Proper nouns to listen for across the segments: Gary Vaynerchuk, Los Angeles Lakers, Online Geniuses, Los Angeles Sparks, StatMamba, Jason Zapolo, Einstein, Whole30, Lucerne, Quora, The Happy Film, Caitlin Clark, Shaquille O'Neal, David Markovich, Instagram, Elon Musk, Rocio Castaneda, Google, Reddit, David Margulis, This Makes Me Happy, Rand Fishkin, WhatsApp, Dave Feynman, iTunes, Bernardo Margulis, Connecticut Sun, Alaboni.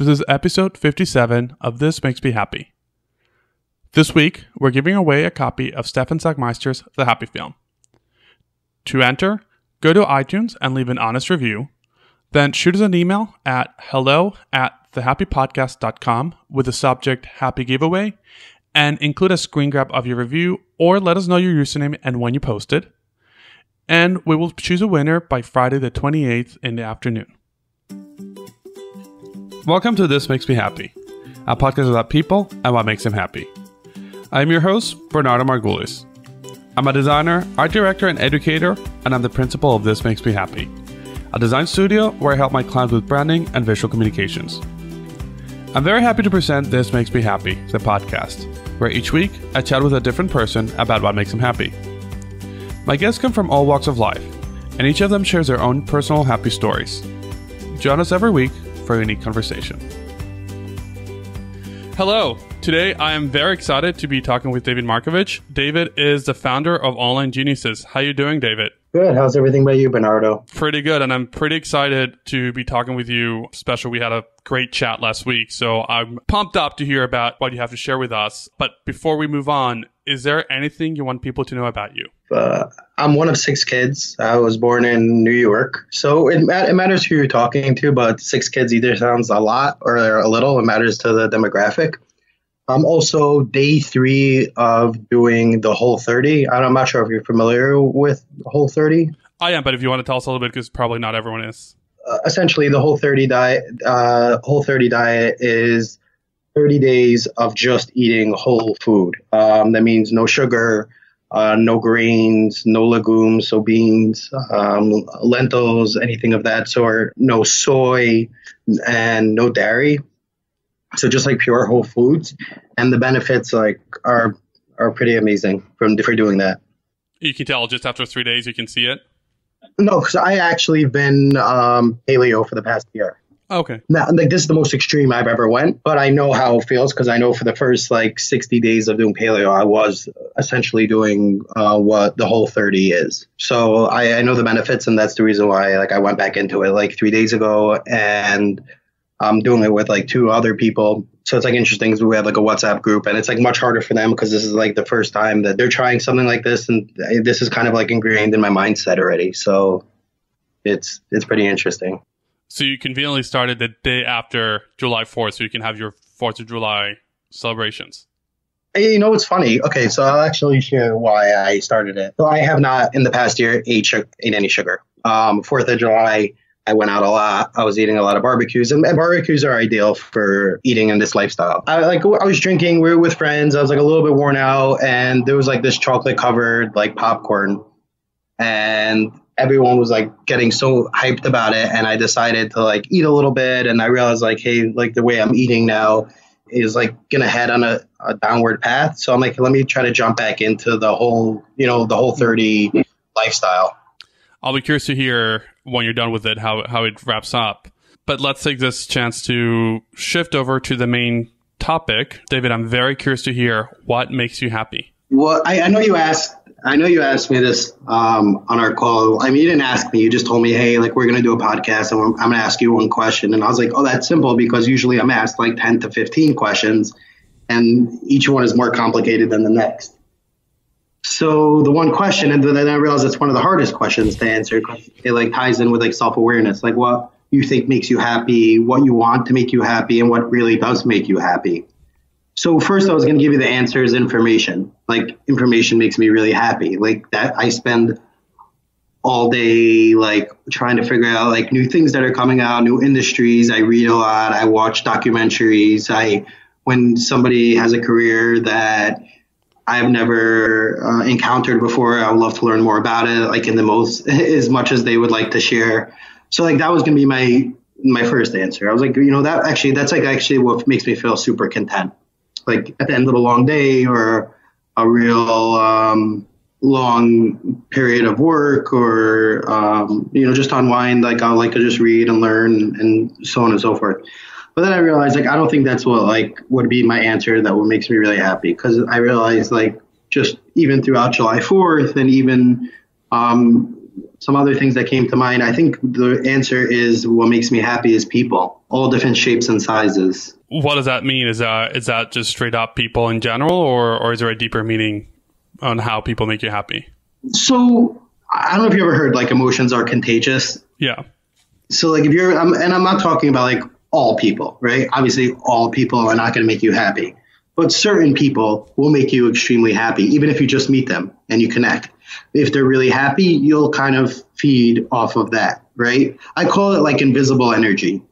This is episode 57 of This Makes Me Happy. This week, we're giving away a copy of Stefan Sagmeister's The Happy Film. To enter, go to iTunes and leave an honest review, then shoot us an email at hello@thehappypodcast.com with the subject Happy Giveaway, and include a screen grab of your review or let us know your username and when you posted. And we will choose a winner by Friday the 28th in the afternoon. Welcome to This Makes Me Happy, a podcast about people and what makes them happy. I am your host, Bernardo Margulis. I'm a designer, art director, and educator, and I'm the principal of This Makes Me Happy, a design studio where I help my clients with branding and visual communications. I'm very happy to present This Makes Me Happy, the podcast, where each week I chat with a different person about what makes them happy. My guests come from all walks of life, and each of them shares their own personal happy stories. Join us every week for a unique conversation. Hello! Today I am very excited to be talking with David Markovich. David is the founder of Online Geniuses. How are you doing, David? Good. How's everything by you, Bernardo? Pretty good. And I'm pretty excited to be talking with you. Especially, we had a great chat last week. So I'm pumped up to hear about what you have to share with us. But before we move on, is there anything you want people to know about you? I'm one of six kids. I was born in New York. So it matters who you're talking to, but six kids either sounds a lot or a little. It matters to the demographic. I'm also day three of doing the Whole30. I'm not sure if you're familiar with Whole30. I am, but if you want to tell us a little bit, because probably not everyone is. Essentially, the Whole30 diet is 30 days of just eating whole food. That means no sugar, no grains, no legumes, so beans, lentils, anything of that sort, no soy, and no dairy. So just like pure whole foods, and the benefits are pretty amazing for doing that. You can tell just after 3 days you can see it? No, because I actually been paleo for the past year. Okay. Now, like, this is the most extreme I've ever went, but I know how it feels because I know for the first 60 days of doing paleo, I was essentially doing what the Whole30 is. So I know the benefits, and that's the reason why I went back into it 3 days ago, and I'm doing it with two other people. So it's interesting because we have a WhatsApp group, and it's much harder for them because this is the first time that they're trying something like this. And this is kind of ingrained in my mindset already. So it's pretty interesting. So you conveniently started the day after July 4th so you can have your 4th of July celebrations. You know, it's funny. Okay, so I'll actually share why I started it. So I have not in the past year ate any sugar. 4th of July, I went out a lot. I was eating a lot of barbecues, and barbecues are ideal for eating in this lifestyle. I was drinking. We were with friends. I was a little bit worn out, and there was this chocolate covered popcorn, and everyone was getting so hyped about it. And I decided to eat a little bit, and I realized hey, the way I'm eating now is gonna head on a downward path. So I'm let me try to jump back into the whole, the Whole30 lifestyle. I'll be curious to hear when you're done with it, how it wraps up. But let's take this chance to shift over to the main topic. David, I'm very curious to hear what makes you happy. Well, I know you asked me this on our call. I mean, you didn't ask me. You just told me, hey, we're going to do a podcast and I'm going to ask you one question. And I was like, oh, that's simple, because usually I'm asked 10 to 15 questions and each one is more complicated than the next. So the one question, and then I realized it's one of the hardest questions to answer, because it ties in with self-awareness, what you think makes you happy, what you want to make you happy, and what really does make you happy. So first I was going to give you the answer is information. Information makes me really happy. That I spend all day trying to figure out new things that are coming out, new industries. I read a lot. I watch documentaries. When somebody has a career that I've never encountered before, I would love to learn more about it, as much as they would like to share. So that was going to be my first answer. I was that actually, that's actually what makes me feel super content. At the end of a long day or a real long period of work, or, just unwind, I like to just read and learn and so on and so forth. But then I realized, I don't think that's what, would be my answer that what makes me really happy. Because I realized, just even throughout July 4th and even Some other things that came to mind, I think the answer is what makes me happy is people, all different shapes and sizes. What does that mean? Is that just straight up people in general, or is there a deeper meaning on how people make you happy? So I don't know if you ever heard like emotions are contagious. Yeah. So like if you're, and I'm not talking about like all people, right? Obviously all people are not going to make you happy, but certain people will make you extremely happy, even if you just meet them and you connect. If they're really happy, you'll kind of feed off of that, right? I call it like invisible energy.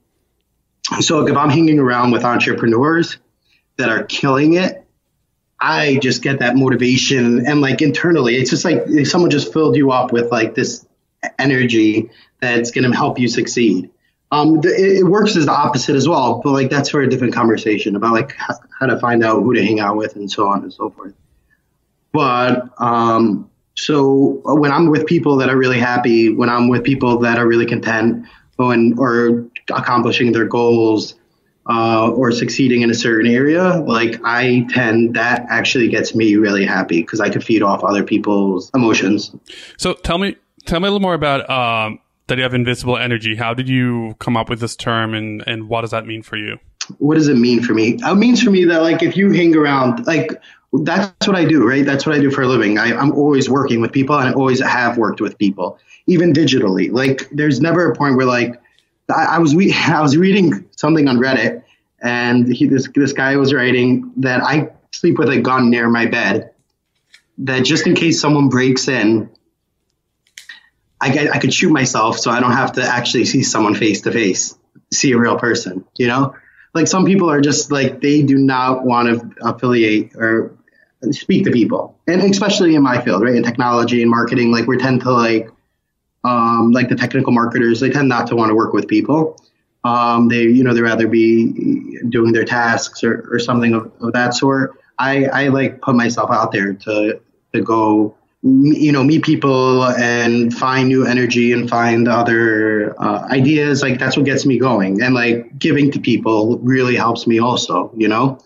So if I'm hanging around with entrepreneurs that are killing it, I just get that motivation. And like internally, it's just like if someone just filled you up with like this energy that's going to help you succeed. It works as the opposite as well. But like that's for a different conversation about like how to find out who to hang out with and so on and so forth. But so when I'm with people that are really happy, when I'm with people that are really content or accomplishing their goals or succeeding in a certain area, like that actually gets me really happy because I can feed off other people's emotions. So tell me a little more about that you have invisible energy. How did you come up with this term and what does that mean for you? What does it mean for me? It means for me that like if you hang around, like that's what I do, right? That's what I do for a living. I'm always working with people and I always have worked with people, even digitally. Like there's never a point where like I was reading something on Reddit and this guy was writing that I sleep with a gun near my bed, that just in case someone breaks in, I could shoot myself so I don't have to actually see someone face to face, see a real person, you know? Like some people are just like, they do not want to affiliate or speak to people. And especially in my field, right? In technology and marketing, like we tend to like the technical marketers, they tend not to want to work with people. They rather be doing their tasks or something of that sort. I like put myself out there to go, you know, meet people and find new energy and find other ideas. Like that's what gets me going. And like giving to people really helps me also, you know?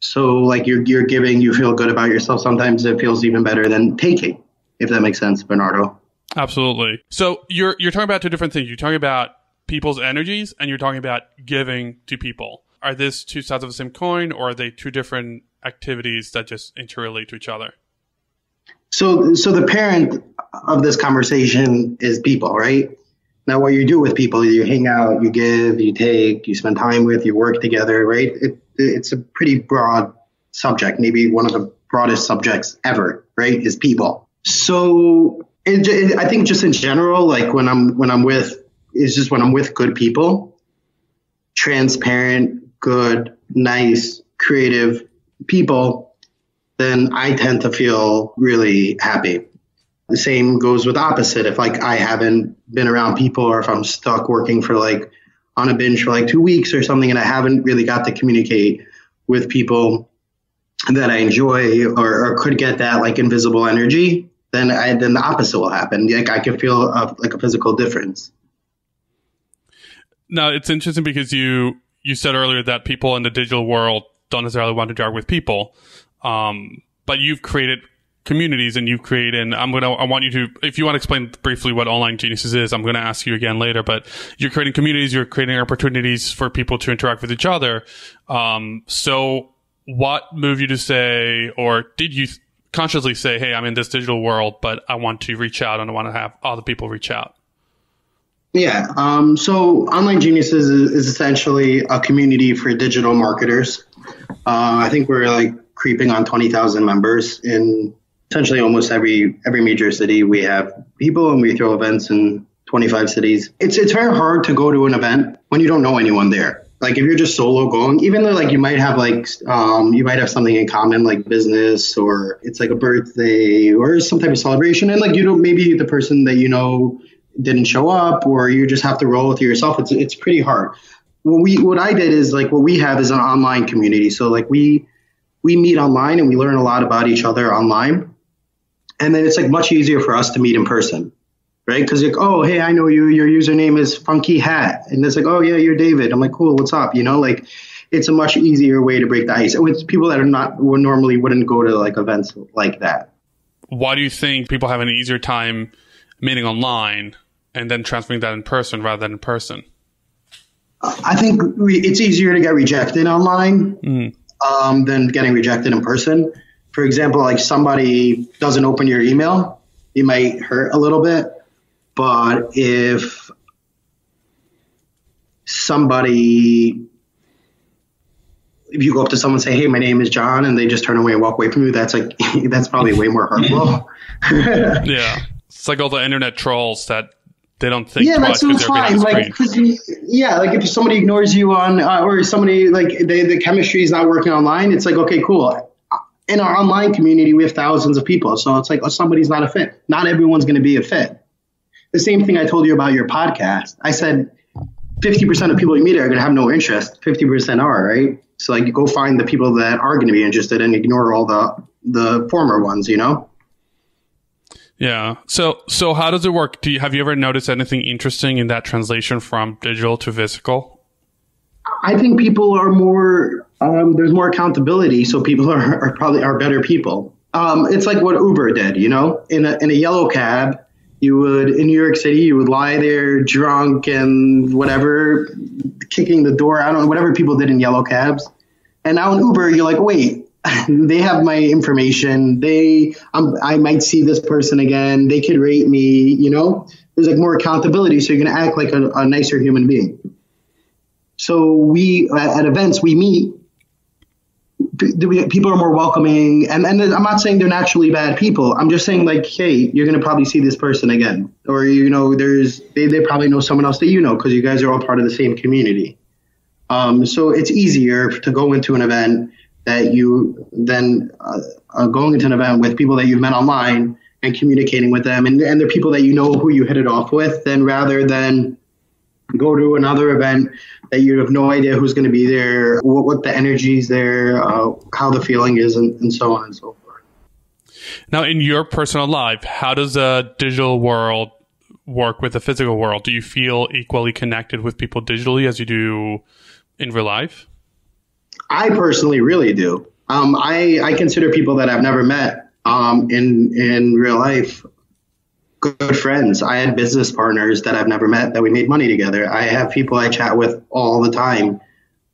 So like you're giving, you feel good about yourself. Sometimes it feels even better than taking, if that makes sense, Bernardo. Absolutely. So you're talking about two different things. You're talking about people's energies and you're talking about giving to people. Are these two sides of the same coin, or are they two different activities that just interrelate to each other? So the parent of this conversation is people, right? Now, what you do with people, you hang out, you give, you take, you spend time with, you work together, right? It's a pretty broad subject, maybe one of the broadest subjects ever, right, is people. So I think just in general, like when I'm with good people, transparent, good, nice, creative people, then I tend to feel really happy. The same goes with opposite. If like I haven't been around people, or if I'm stuck working for like on a binge for like 2 weeks or something, and I haven't really got to communicate with people that I enjoy or could get that like invisible energy, then the opposite will happen. Like I can feel a physical difference. Now it's interesting because you said earlier that people in the digital world don't necessarily want to jar with people. But you've created communities and I want you to, if you want to explain briefly what Online Geniuses is, I'm going to ask you again later, but you're creating communities, you're creating opportunities for people to interact with each other. So what moved you to say, or did you consciously say, hey, I'm in this digital world, but I want to reach out and I want to have other people reach out? Yeah. So Online Geniuses is essentially a community for digital marketers. I think we're like creeping on 20,000 members in essentially almost every major city. We have people and we throw events in 25 cities. It's very hard to go to an event when you don't know anyone there. Like if you're just solo going, even though like you might have something in common, like business, or it's like a birthday or some type of celebration. And like, you know, maybe the person that, you know, didn't show up, or you just have to roll with it yourself. It's pretty hard. What we have is an online community. So like we meet online and we learn a lot about each other online. And then it's like much easier for us to meet in person, right? Because like, oh, hey, I know you, your username is Funky Hat. And it's like, oh yeah, you're David. I'm like, cool, what's up? You know, like it's a much easier way to break the ice. And with people that normally wouldn't go to like events like that. Why do you think people have an easier time meeting online and then transferring that in person rather than in person? I think it's easier to get rejected online than getting rejected in person. For example, like somebody doesn't open your email, you might hurt a little bit. But if somebody, if you go up to someone and say, hey, my name is John, and they just turn away and walk away from you, that's like, that's probably way more hurtful. Yeah. It's like all the internet trolls that they don't think twice because they're behind the screen. Like, yeah. Like if somebody ignores you on, or somebody like the chemistry is not working online, it's like, okay, cool. In our online community, we have thousands of people. So it's like, oh, somebody's not a fit. Not everyone's going to be a fit. The same thing I told you about your podcast. I said 50% of people you meet are going to have no interest. 50% are, right? So like, go find the people that are going to be interested and ignore all the former ones, you know? Yeah. So how does it work? Have you ever noticed anything interesting in that translation from digital to physical? I think people are more, there's more accountability. So people are probably better people. It's like what Uber did, you know, in a yellow cab. You would, in New York City, you would lie there drunk and whatever, kicking the door. I don't know, whatever people did in yellow cabs. And now in Uber, you're like, wait, they have my information. I might see this person again. They could rate me, you know. There's like more accountability. So you're going to act like a nicer human being. So we, at events, we meet. People are more welcoming, and I'm not saying they're naturally bad people. I'm just saying, like, hey, you're going to probably see this person again, or, you know, they probably know someone else that you know, because you guys are all part of the same community. So it's easier to go into an event that you then going into an event with people that you've met online and communicating with them, and they're people that you know who you hit it off with, then rather than go to another event that you have no idea who's going to be there, what the energy is there, how the feeling is, and so on and so forth. Now, in your personal life, how does the digital world work with the physical world? Do you feel equally connected with people digitally as you do in real life? I personally really do. I consider people that I've never met in real life good friends. I had business partners that I've never met that we made money together. I have people I chat with all the time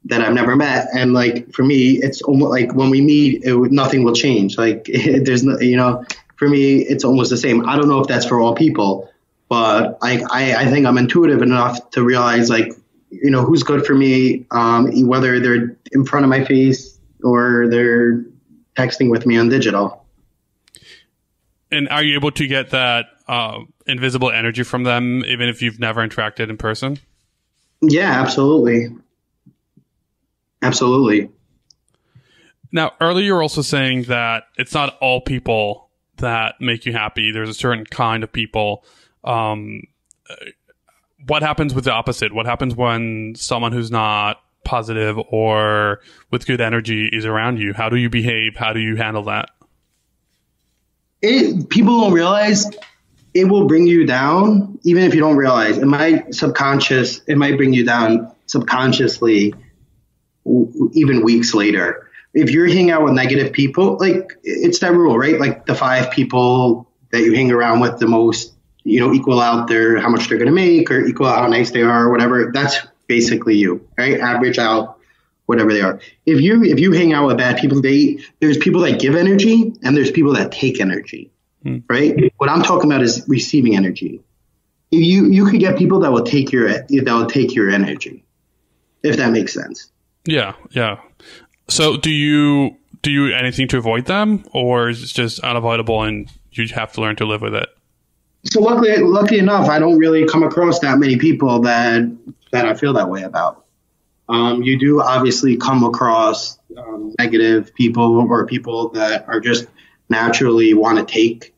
that I've never met. And like, for me, it's almost like when we meet, nothing will change. Like there's no, you know, for me, it's almost the same. I don't know if that's for all people, but I think I'm intuitive enough to realize, like, you know, who's good for me, whether they're in front of my face or they're texting with me on digital. And are you able to get that invisible energy from them, even if you've never interacted in person? Yeah, absolutely. Absolutely. Now, earlier you were also saying that it's not all people that make you happy. There's a certain kind of people. What happens with the opposite? What happens when someone who's not positive or with good energy is around you? How do you behave? How do you handle that? People don't realize it will bring you down, even if you don't realize. It might bring you down subconsciously, even weeks later. If you're hanging out with negative people, like it's that rule, right? Like the 5 people that you hang around with the most, you know, equal out their how much they're going to make, or equal out how nice they are, or whatever. That's basically you, right? Average out whatever they are. If you hang out with bad people, there's people that give energy and there's people that take energy, right? What I'm talking about is receiving energy. You could get people that will take your energy, if that makes sense. Yeah, yeah. So do you anything to avoid them, or is it just unavoidable and you have to learn to live with it? So luckily enough, I don't really come across that many people that I feel that way about. You do obviously come across negative people, or people that are just naturally want to take.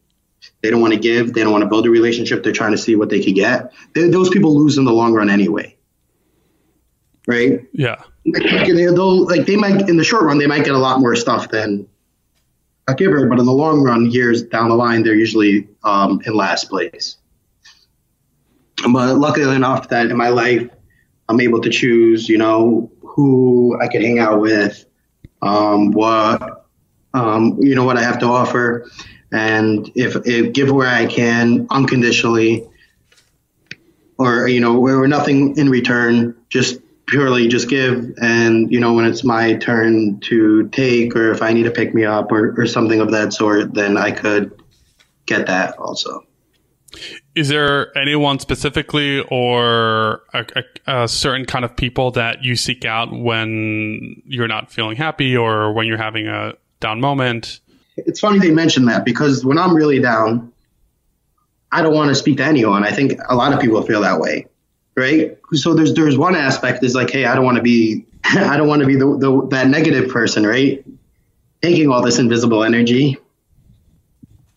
They don't want to give. They don't want to build a relationship. They're trying to see what they could get. Those people lose in the long run anyway. Right? Yeah. They might, in the short run, they might get a lot more stuff than a giver. But in the long run, years down the line, they're usually in last place. But luckily enough that in my life, I'm able to choose, you know, who I can hang out with, what I have to offer. and if give where I can unconditionally, or, you know, where nothing in return, just purely just give. And, you know, when it's my turn to take, or if I need to pick me up or something of that sort, then I could get that also. Is there anyone specifically or a certain kind of people that you seek out when you're not feeling happy or when you're having a down moment? It's funny they mention that, because when I'm really down, I don't want to speak to anyone. I think a lot of people feel that way, right? So there's one aspect is like, hey, I don't want to be that negative person, right? Taking all this invisible energy.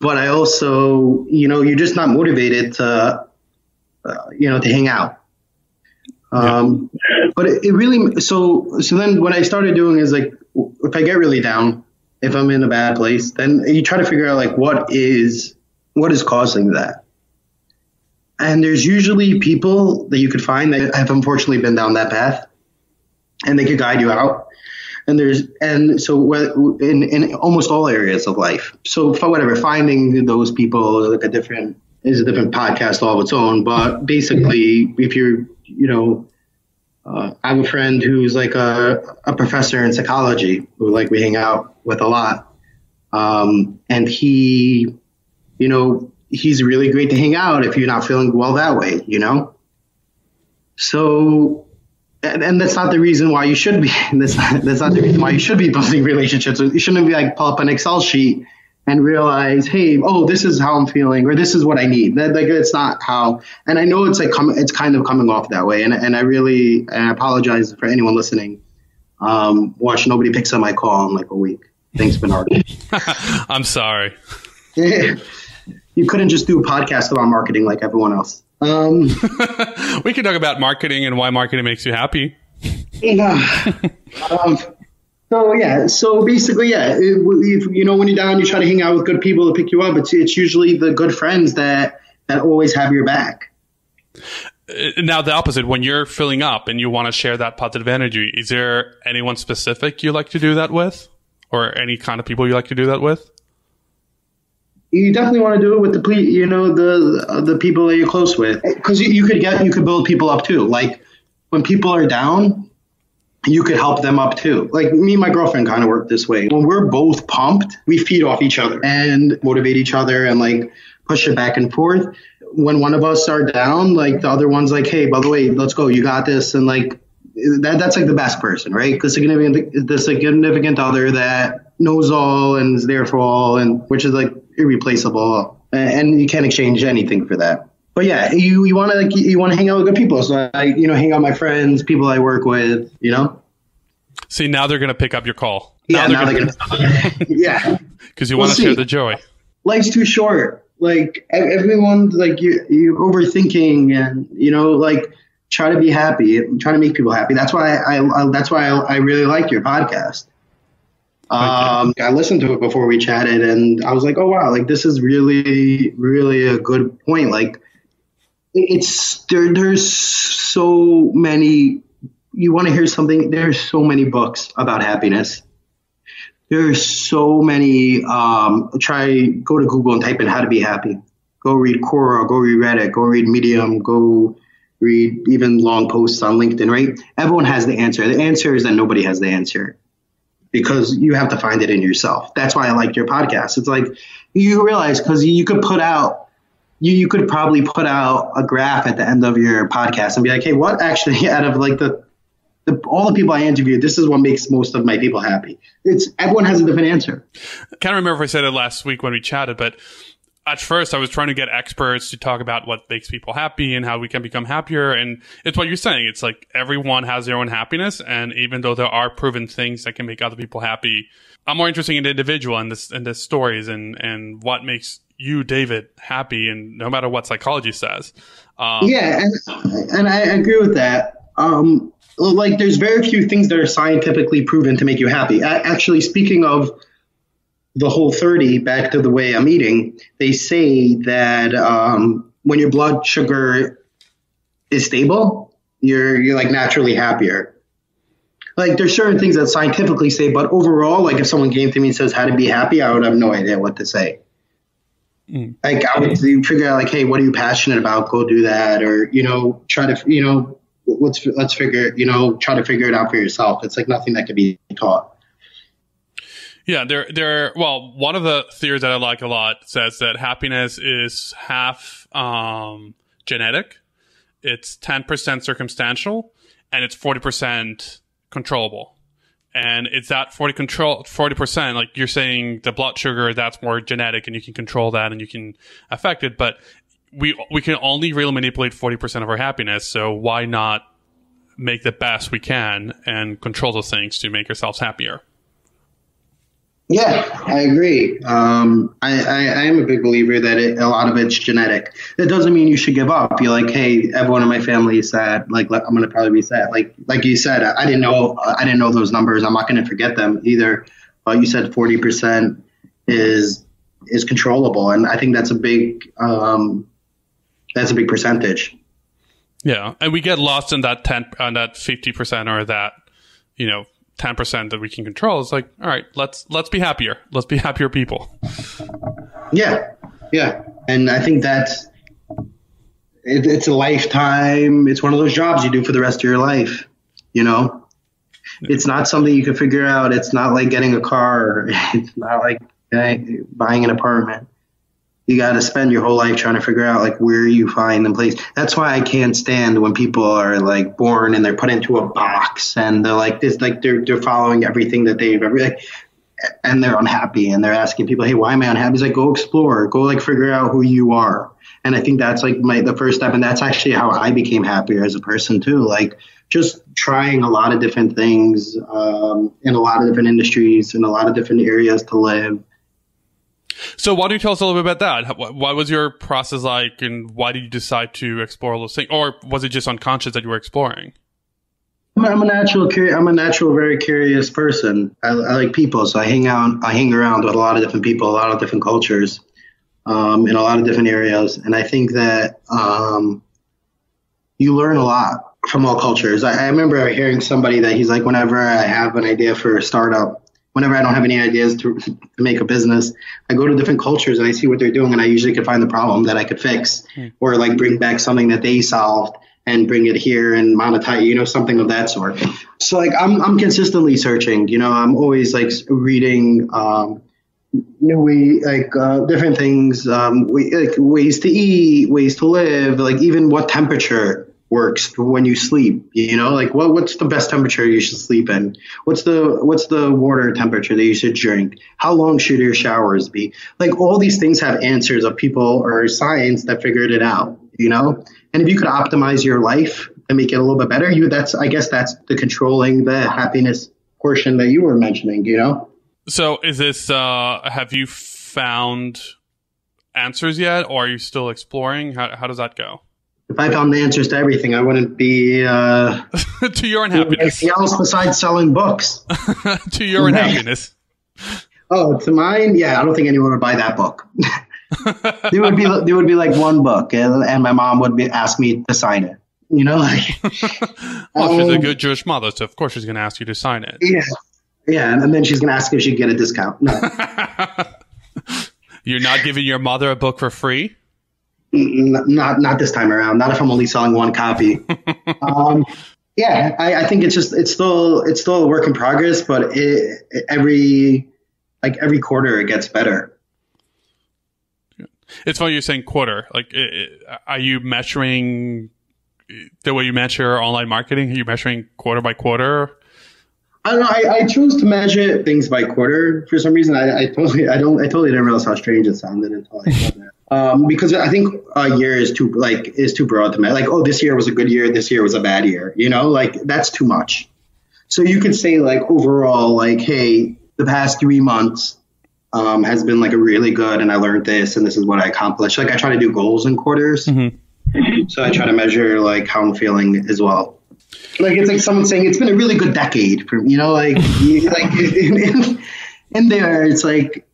But I also, you know, you're just not motivated to hang out. But it really, so then what I started doing is like, if I get really down, if I'm in a bad place, then you try to figure out like, what is causing that? And there's usually people that you could find that have unfortunately been down that path, and they could guide you out. And so in almost all areas of life. So for whatever, finding those people like is a different podcast all of its own. But basically, if you're, you know, I have a friend who's like a professor in psychology who like we hang out with a lot. And he, you know, he's really great to hang out if you're not feeling well that way, you know? So. And that's not the reason why you should be. That's not the reason why you should be building relationships. You shouldn't be like pull up an Excel sheet and realize, hey, oh, this is how I'm feeling, or this is what I need. That, like, it's not how. And I know it's like it's kind of coming off that way. And I apologize for anyone listening. Watch, nobody picks up my call in like a week. Thanks, Bernardo. I'm sorry. You couldn't just do a podcast about marketing like everyone else. We can talk about marketing and why marketing makes you happy. Yeah. If, you know, when you're down, you try to hang out with good people to pick you up. It's usually the good friends that always have your back. Now the opposite, when you're filling up and you want to share that positive energy, is there anyone specific you like to do that with, or any kind of people you like to do that with? You definitely want to do it with the people that you're close with, because you could build people up too. Like when people are down, you could help them up too. Like me and my girlfriend kind of work this way. When we're both pumped, we feed off each other and motivate each other and like push it back and forth. When one of us are down, like the other one's like, hey, by the way, let's go. You got this. And like that's like the best person, right? Because the significant other that knows all and is there for all, and which is like irreplaceable, and you can't exchange anything for that. But yeah, you want to hang out with good people. So I, you know, hang out with my friends, people I work with, you know. See, now they're going to pick up your call. Now they're going to. Yeah, because we'll want to share the joy. Life's too short. Like everyone's like you're overthinking, and you know, like try to be happy, try to make people happy. That's why I really like your podcast. I listened to it before we chatted, and I was like, oh wow, like this is really, really a good point. Like there's so many, you want to hear something. There's so many books about happiness. There's so many, go to Google and type in how to be happy. Go read Quora, go read Reddit, go read Medium, go read even long posts on LinkedIn, right? Everyone has the answer. The answer is that nobody has the answer, because you have to find it in yourself. That's why I like your podcast. It's like you realize, because you could put out, you could probably put out a graph at the end of your podcast and be like, hey, what actually out of like the all the people I interviewed, this is what makes most of my people happy. It's everyone has a different answer. I can't remember if I said it last week when we chatted, but at first I was trying to get experts to talk about what makes people happy and how we can become happier. And it's what you're saying. It's like everyone has their own happiness. And even though there are proven things that can make other people happy, I'm more interested in the individual and the stories and what makes you, David, happy. And no matter what psychology says. And I agree with that. Like there's very few things that are scientifically proven to make you happy. Actually, speaking of the Whole30, back to the way I'm eating, they say that when your blood sugar is stable, you're like naturally happier. Like there's certain things that scientifically say, but overall, like if someone came to me and says how to be happy, I would have no idea what to say. Like, I would figure out, like, hey, what are you passionate about? Go do that. Or, you know, try to, you know, let's figure, you know, try to figure it out for yourself. It's like nothing that can be taught. Yeah, well, one of the theories that I like a lot says that happiness is half genetic, it's 10% circumstantial, and it's 40% controllable. And it's that 40%, like you're saying, the blood sugar, that's more genetic, and you can control that and you can affect it. But we can only really manipulate 40% of our happiness. So why not make the best we can and control those things to make ourselves happier? Yeah, I agree. I am a big believer that a lot of it's genetic. That doesn't mean you should give up. You're like, hey, everyone in my family is sad. Like, I'm going to probably be sad. Like you said, I didn't know those numbers. I'm not going to forget them either. But you said 40% is controllable, and I think that's a big percentage. Yeah, and we get lost in that 50% or that, you know, 10% that we can control. It's like, all right, let's be happier. Let's be happier people. Yeah. Yeah. And I think that's, it's a lifetime. It's one of those jobs you do for the rest of your life. You know, it's not something you can figure out. It's not like getting a car. It's not like buying an apartment. You got to spend your whole life trying to figure out, like, where you find the place. That's why I can't stand when people are, like, born and they're put into a box and they're like this, like they're following everything that they've ever, like, and they're unhappy and they're asking people, hey, why am I unhappy? It's like, go explore, go, like, figure out who you are. And I think that's, like, the first step. And that's actually how I became happier as a person too. Like, just trying a lot of different things, in a lot of different industries, in a lot of different areas to live. So why don't you tell us a little bit about that? What was your process like, and why did you decide to explore those things? Or was it just unconscious that you were exploring? I'm a natural, very curious person. I like people, so I hang around with a lot of different people, a lot of different cultures, in a lot of different areas. And I think that you learn a lot from all cultures. I remember hearing somebody that he's like, whenever I have an idea for a startup, whenever I don't have any ideas to make a business, I go to different cultures and I see what they're doing, and I usually can find the problem that I could fix, or, like, bring back something that they solved and bring it here and monetize, you know, something of that sort. So, like, I'm consistently searching, you know, I'm always, like, reading different things, ways to eat, ways to live, like, even what temperature works when you sleep, you know, like, what's the best temperature you should sleep in? What's the water temperature that you should drink? How long should your showers be? Like, all these things have answers of people or science that figured it out, you know? And if you could optimize your life and make it a little bit better, I guess that's the controlling the happiness portion that you were mentioning, you know? So is this, have you found answers yet, or are you still exploring? How does that go? If I found the answers to everything, I wouldn't be to your unhappiness. Anything else besides selling books? To your unhappiness. Oh, to mine? Yeah, I don't think anyone would buy that book. There would be like one book, and my mom would ask me to sign it. You know, like, well, she's a good Jewish mother, so of course she's going to ask you to sign it. Yeah, yeah, and then she's going to ask if she can get a discount. No, you're not giving your mother a book for free. Not this time around. Not if I'm only selling one copy. Yeah, I think it's still a work in progress, but every quarter it gets better. It's funny you're saying quarter. Like, are you measuring the way you measure online marketing? Are you measuring quarter by quarter? I don't know. I chose to measure things by quarter for some reason. I totally didn't realize how strange it sounded until I said that. Because I think a year is too broad to measure. Like, oh, this year was a good year, this year was a bad year. You know, like, that's too much. So you could say, like, overall, like, hey, the past 3 months has been, like, a really good, and I learned this, and this is what I accomplished. Like, I try to do goals in quarters, so I try to measure, like, how I'm feeling as well. Like, it's like someone saying it's been a really good decade for, you know, like, like in there, it's like,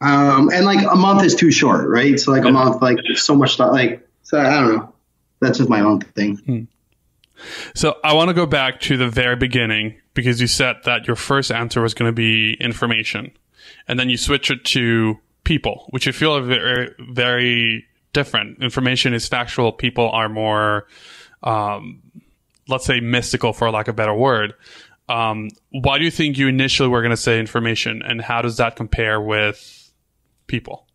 and, like, a month is too short, right? So, like, a month, like, so much stuff, like, so I don't know. That's just my own thing. So I want to go back to the very beginning, because you said that your first answer was going to be information, and then you switch it to people, which I feel are very, very different. Information is factual. People are more, let's say, mystical, for lack of a better word. Why do you think you initially were going to say information, and how does that compare with people?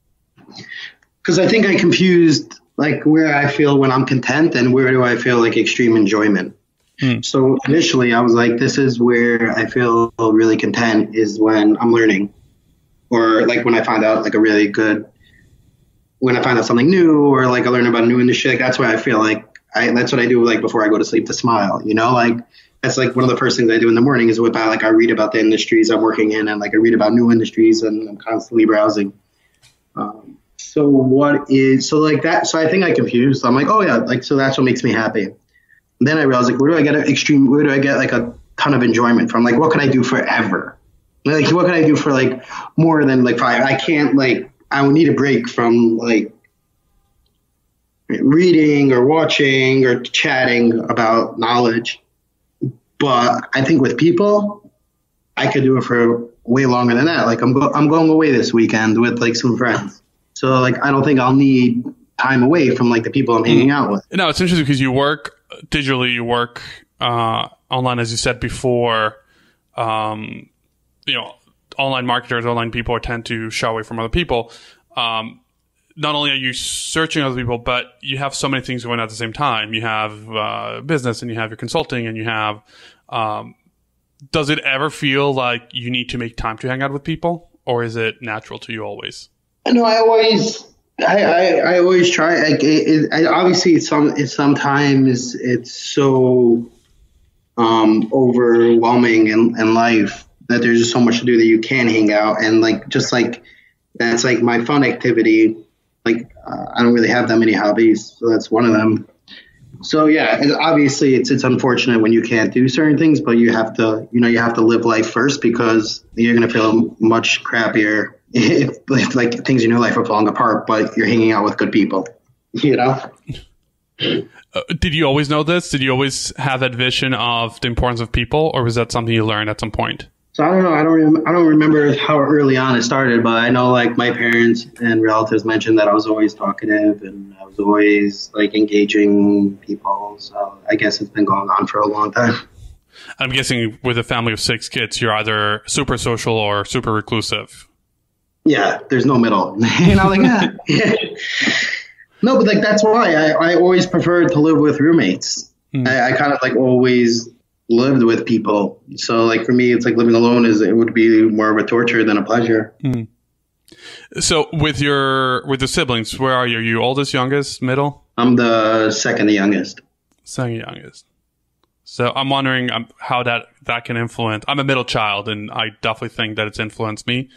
Because I think I confused like where I feel when I'm content and where do I feel like extreme enjoyment. So initially I was like, this is where I feel really content is when I'm learning, or like when I find out like a really good, when I find out something new, or like I learn about new industry, like that's where I feel like that's what I do like before I go to sleep to smile, you know, like that's like one of the first things I do in the morning is about like I read about the industries I'm working in, and like I read about new industries, and I'm constantly browsing. So what is, so like that, so I think I confused. So I'm like, oh yeah, like, so that's what makes me happy. And then I realized like, where do I get where do I get like a ton of enjoyment from? Like, what can I do forever? Like, what can I do for like more than like 5? I can't like, I will need a break from like reading or watching or chatting about knowledge. But I think with people, I could do it for way longer than that. Like I'm going away this weekend with like some friends. So like, I don't think I'll need time away from like the people I'm hanging out with. No, it's interesting because you work digitally, you work online, as you said before. You know, online marketers, online people tend to shy away from other people. Not only are you searching other people, but you have so many things going on at the same time. You have business, and you have your consulting, and you have, does it ever feel like you need to make time to hang out with people, or is it natural to you always? No, I always try. Obviously sometimes it's so, overwhelming in life that there's just so much to do that you can't hang out. And like, just like, that's like my fun activity. Like, I don't really have that many hobbies, so that's one of them. So yeah, and obviously it's unfortunate when you can't do certain things, but you have to, you know, you have to live life first, because you're going to feel much crappier if like things in your life are falling apart, but you're hanging out with good people, you know? Did you always know this? Did you always have that vision of the importance of people, or was that something you learned at some point? So I don't know. I don't remember how early on it started, but I know like my parents and relatives mentioned that I was always talkative and I was always like engaging people. So I guess it's been going on for a long time. I'm guessing with a family of 6 kids, you're either super social or super reclusive. Yeah, there's no middle. You know, like yeah. No, but like that's why I always preferred to live with roommates. I kind of like always lived with people, so like for me it's like living alone would be more of a torture than a pleasure. So with your siblings, where are you? Are you oldest, youngest, middle? I'm the second youngest. So I'm wondering how that can influence. I'm a middle child, and I definitely think that it's influenced me.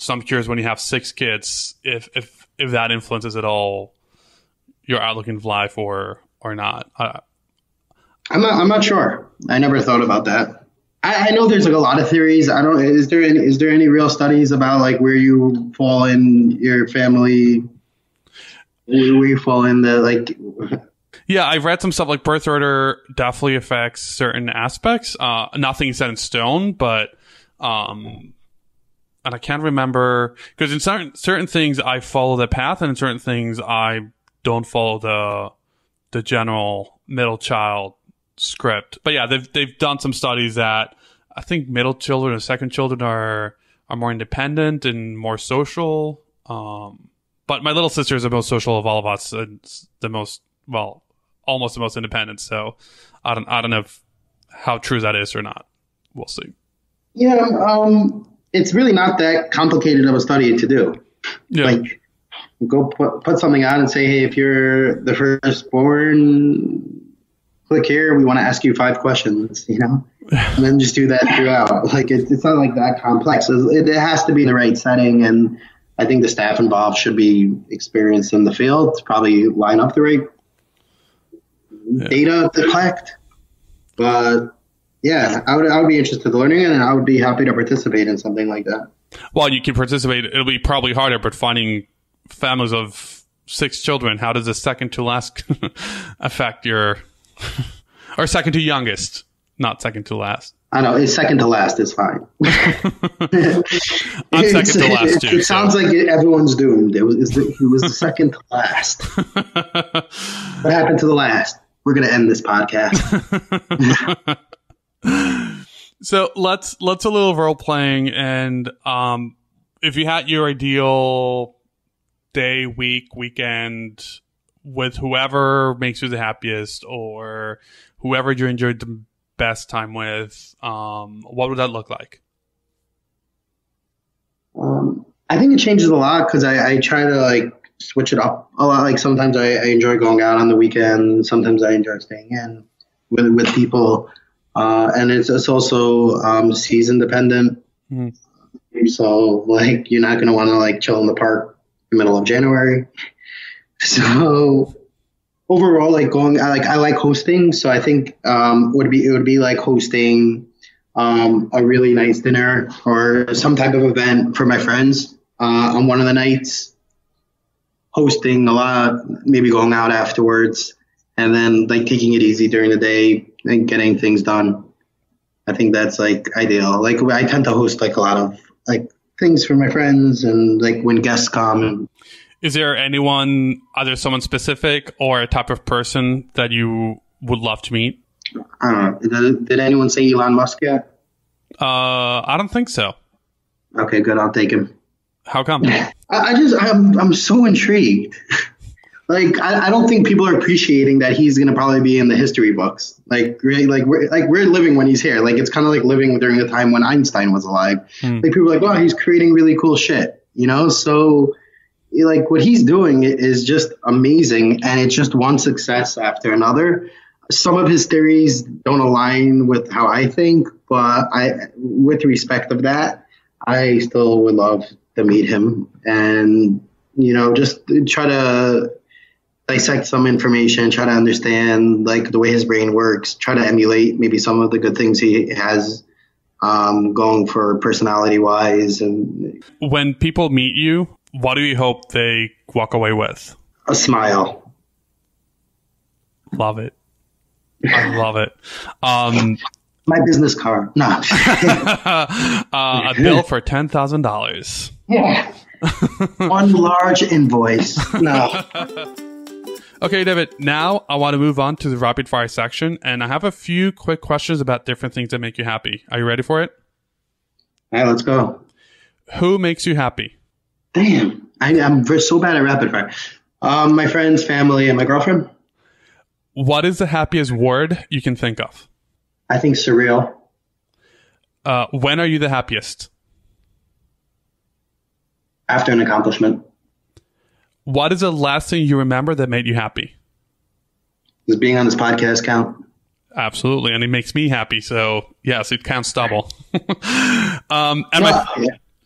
So I'm curious, when you have 6 kids, if that influences at all your outlook in life or not. I'm not sure. I never thought about that. I know there's like a lot of theories. I don't. Is there any real studies about like where you fall in your family? Where you fall in the like? Yeah, I've read some stuff like birth order definitely affects certain aspects. Nothing set in stone, but and I can't remember, because in certain things I follow the path, and in certain things I don't follow the general middle child script. But yeah, they've done some studies that I think middle children or second children are more independent and more social. But my little sister is the most social of all of us, and the most, well, almost the most independent. So I don't know how true that is or not. We'll see. Yeah, it's really not that complicated of a study to do. Yeah. Like, go put something out and say, hey, if you're the firstborn, click here, we want to ask you 5 questions, you know, and then just do that throughout. Like, it's not like that complex. It has to be in the right setting. And I think the staff involved should be experienced in the field to probably line up the right data to collect. But yeah, I would be interested in learning it, and I would be happy to participate in something like that. Well, you can participate. It'll be probably harder, but finding families of 6 children, how does the second to last affect your... or second to youngest, not second to last. I know, it's second to last. It's fine. I'm second to last, too. It sounds like everyone's doomed. It was the second to last. What happened to the last? We're going to end this podcast. So let's a little role playing. And if you had your ideal day, week, weekend with whoever makes you the happiest or whoever you enjoyed the best time with, what would that look like? I think it changes a lot because I try to like switch it up a lot. Like sometimes I enjoy going out on the weekend. Sometimes I enjoy staying in with people. And it's also season dependent. Mm-hmm. So like you're not going to want to like chill in the park in the middle of January. So overall, like going, I like hosting. So I think it would be like hosting a really nice dinner or some type of event for my friends on one of the nights. Hosting a lot, maybe going out afterwards, and then like taking it easy during the day and getting things done. I think that's like ideal. Like I tend to host like a lot of like things for my friends and like when guests come. And, is there anyone, either someone specific or a type of person that you would love to meet? I don't know. Did anyone say Elon Musk yet? I don't think so. Okay, good. I'll take him. How come? I'm so intrigued. Like, I don't think people are appreciating that he's going to probably be in the history books. Like, we're living when he's here. Like, it's kind of like living during the time when Einstein was alive. Mm. Like, people are like, wow, he's creating really cool shit, you know? So like what he's doing is just amazing, and it's just one success after another. Some of his theories don't align with how I think, but with respect of that, I still would love to meet him and, you know, just try to dissect some information, try to understand like the way his brain works, try to emulate maybe some of the good things he has going for personality wise. And when people meet you, what do you hope they walk away with? A smile. Love it. I love it. My business card. No. A bill for $10,000. Yeah. One large invoice. No. Okay, David, now I want to move on to the rapid fire section, and I have a few quick questions about different things that make you happy. Are you ready for it? All right, let's go. Who makes you happy? Damn, I'm so bad at rapid fire. My friends, family, and my girlfriend. What is the happiest word you can think of? I think surreal. When are you the happiest? After an accomplishment. What is the last thing you remember that made you happy? Does being on this podcast count? Absolutely, and it makes me happy, so yes, it counts double.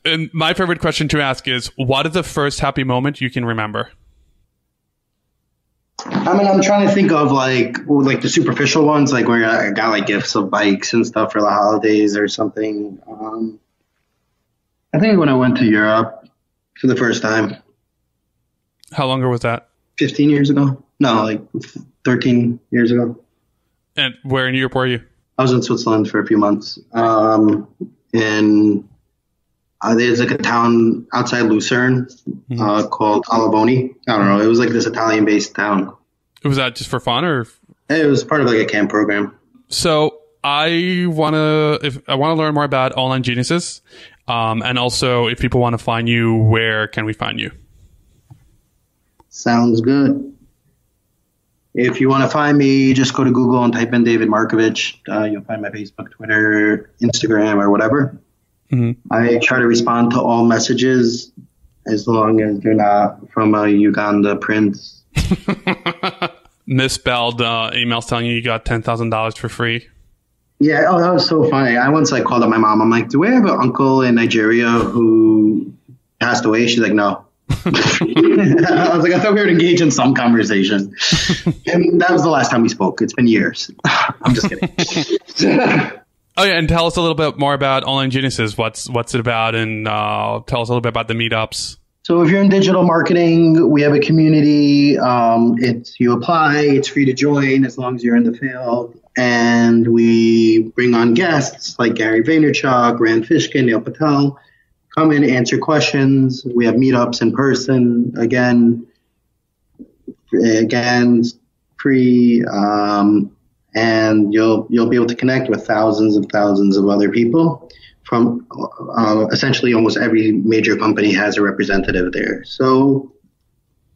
And my favorite question to ask is, what is the first happy moment you can remember? I mean, I'm trying to think of like the superficial ones, like where I got like gifts of bikes and stuff for the holidays or something. I think when I went to Europe for the first time. How long ago was that? 15 years ago. No, like 13 years ago. And where in Europe were you? I was in Switzerland for a few months. There's like a town outside Lucerne called Alaboni. I don't know. It was like this Italian-based town. Was that just for fun, or? It was part of like a camp program. So I want to learn more about Online Geniuses, and also if people want to find you, where can we find you? Sounds good. If you want to find me, just go to Google and type in David Markovich. You'll find my Facebook, Twitter, Instagram, or whatever. Mm-hmm. I try to respond to all messages as long as they're not from a Uganda prince. Misspelled emails telling you got $10,000 for free. Yeah, oh, that was so funny. I once called up my mom. I'm like, do I have an uncle in Nigeria who passed away? She's like, no. I was like, I thought we were engaged in some conversation. And that was the last time we spoke. It's been years. I'm just kidding. Oh, yeah, and tell us a little bit more about Online Geniuses. What's it about? And tell us a little bit about the meetups. So if you're in digital marketing, we have a community. You apply. It's free to join as long as you're in the field. And we bring on guests like Gary Vaynerchuk, Rand Fishkin, Neil Patel, come in, answer questions. We have meetups in person again, free, and you'll be able to connect with thousands of other people from essentially almost every major company has a representative there. So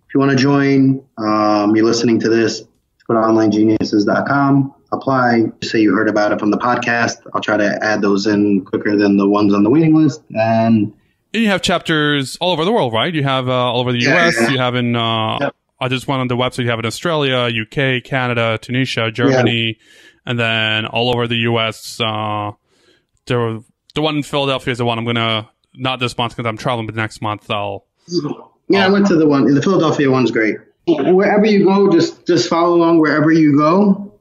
if you want to join, you're listening to this, go to onlinegeniuses.com, apply, say you heard about it from the podcast. I'll try to add those in quicker than the ones on the waiting list. And you have chapters all over the world, right? You have all over the U.S., you have in just went on the website, you have in Australia, UK, Canada, Tunisia, Germany, and then all over the U.S. The one in Philadelphia is the one I'm going to, not this month because I'm traveling, but next month I'll... I went to the one, the Philadelphia one's great. Wherever you go, just follow along wherever you go.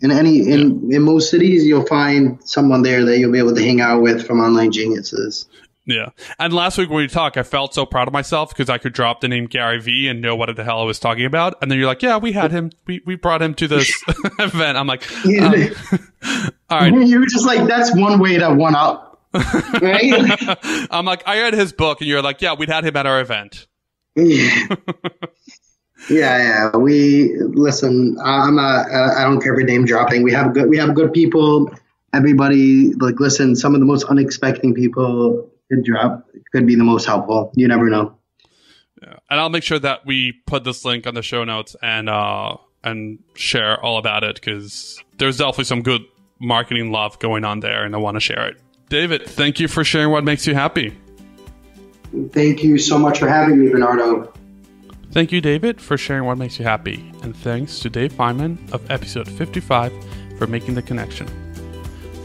In most cities, you'll find someone there that you'll be able to hang out with from Online Geniuses. Yeah. And last week when we talked, I felt so proud of myself because I could drop the name Gary V and know what the hell I was talking about. And then you're like, yeah, we had him. We brought him to this event. I'm like, all right. You were just like, that's one way to one up. Right? I'm like, I read his book. And you're like, yeah, we'd had him at our event. Yeah. Yeah. We listen. I don't care for name dropping. We have good people. Everybody listen. Some of the most unexpected people could drop. It could be the most helpful. You never know. Yeah. And I'll make sure that we put this link on the show notes and share all about it because there's definitely some good marketing love going on there, and I want to share it. David, thank you for sharing what makes you happy. Thank you so much for having me, Bernardo. Thank you, David, for sharing what makes you happy. And thanks to Dave Feynman of episode 55 for making the connection.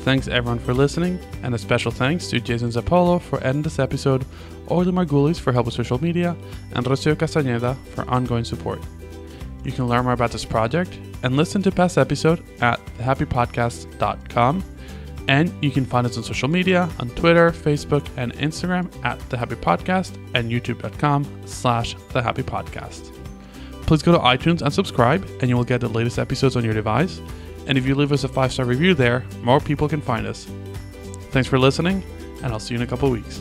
Thanks, everyone, for listening. And a special thanks to Jason Zapolo for editing this episode, David Margulis for help with social media, and Rocio Castaneda for ongoing support. You can learn more about this project and listen to past episode at thehappypodcast.com. And you can find us on social media, on Twitter, Facebook, and Instagram at The Happy Podcast and youtube.com/The Happy Podcast. Please go to iTunes and subscribe, and you will get the latest episodes on your device. And if you leave us a 5-star review there, more people can find us. Thanks for listening, and I'll see you in a couple weeks.